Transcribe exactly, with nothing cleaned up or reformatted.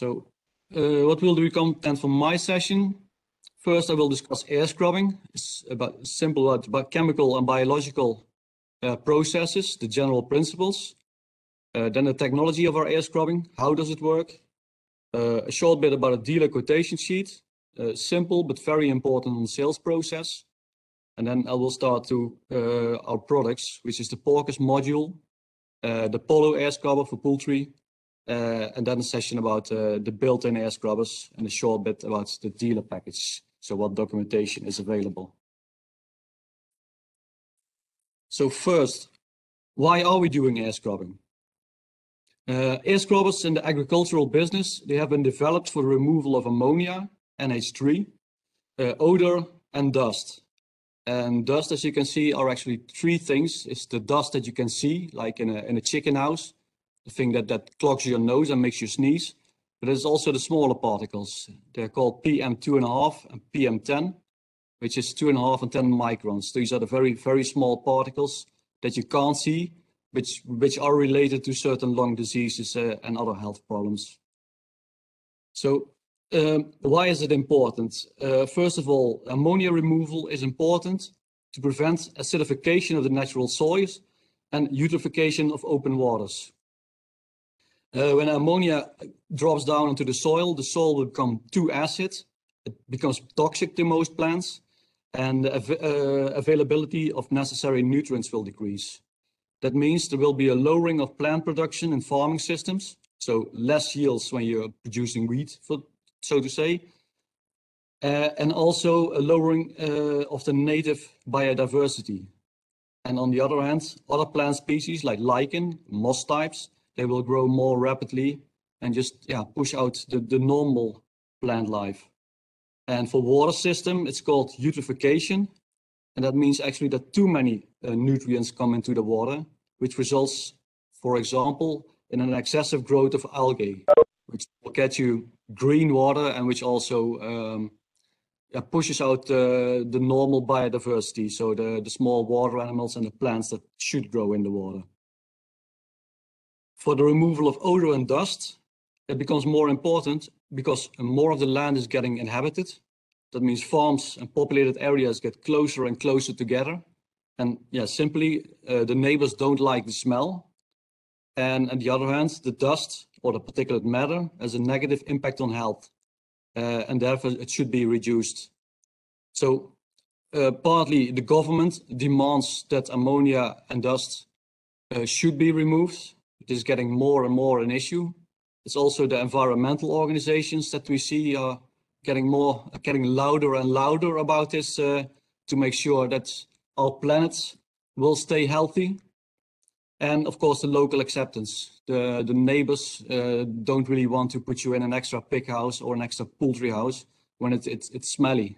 So uh, what will become then for my session? First, I will discuss air scrubbing. It's about simple about chemical and biological uh, processes, the general principles. Uh, then the technology of our air scrubbing, how does it work? Uh, a short bit about a dealer quotation sheet, uh, simple but very important on the sales process. And then I will start to uh, our products, which is the Porcus module, uh, the Polo air scrubber for poultry, uh, and then a session about uh, the built-in air scrubbers and a short bit about the dealer package. So what documentation is available. So first, why are we doing air scrubbing? Uh, air scrubbers in the agricultural business, they have been developed for the removal of ammonia, N H three, uh, odor and dust. And dust, as you can see, are actually three things. It's the dust that you can see, like in a, in a chicken house, the thing that, that clogs your nose and makes you sneeze. But it's also the smaller particles. They're called P M two point five and P M ten, which is two point five and ten microns. These are the very, very small particles that you can't see, Which, which are related to certain lung diseases uh, and other health problems. So um, why is it important? Uh, first of all, ammonia removal is important to prevent acidification of the natural soils and eutrophication of open waters. Uh, when ammonia drops down into the soil, the soil will become too acid, it becomes toxic to most plants, and the av uh, availability of necessary nutrients will decrease. That means there will be a lowering of plant production in farming systems, so less yields when you're producing wheat, for, so to say, uh, and also a lowering uh, of the native biodiversity. And on the other hand, other plant species like lichen, moss types, they will grow more rapidly and just yeah, push out the, the normal plant life. And for water system, it's called eutrophication. And that means actually that too many uh, nutrients come into the water, which results, for example, in an excessive growth of algae, which will get you green water and which also um, yeah, pushes out uh, the normal biodiversity. So the, the small water animals and the plants that should grow in the water. For the removal of odor and dust, it becomes more important because more of the land is getting inhabited. That means farms and populated areas get closer and closer together. And yeah, simply uh, the neighbors don't like the smell. And on the other hand, the dust or the particulate matter has a negative impact on health. Uh, and therefore it should be reduced. So uh, partly the government demands that ammonia and dust uh, should be removed. It is getting more and more an issue. It's also the environmental organizations that we see are getting more, getting louder and louder about this uh, to make sure that our planet will stay healthy. And of course, the local acceptance. The, the neighbors uh, don't really want to put you in an extra pig house or an extra poultry house when it, it, it's smelly.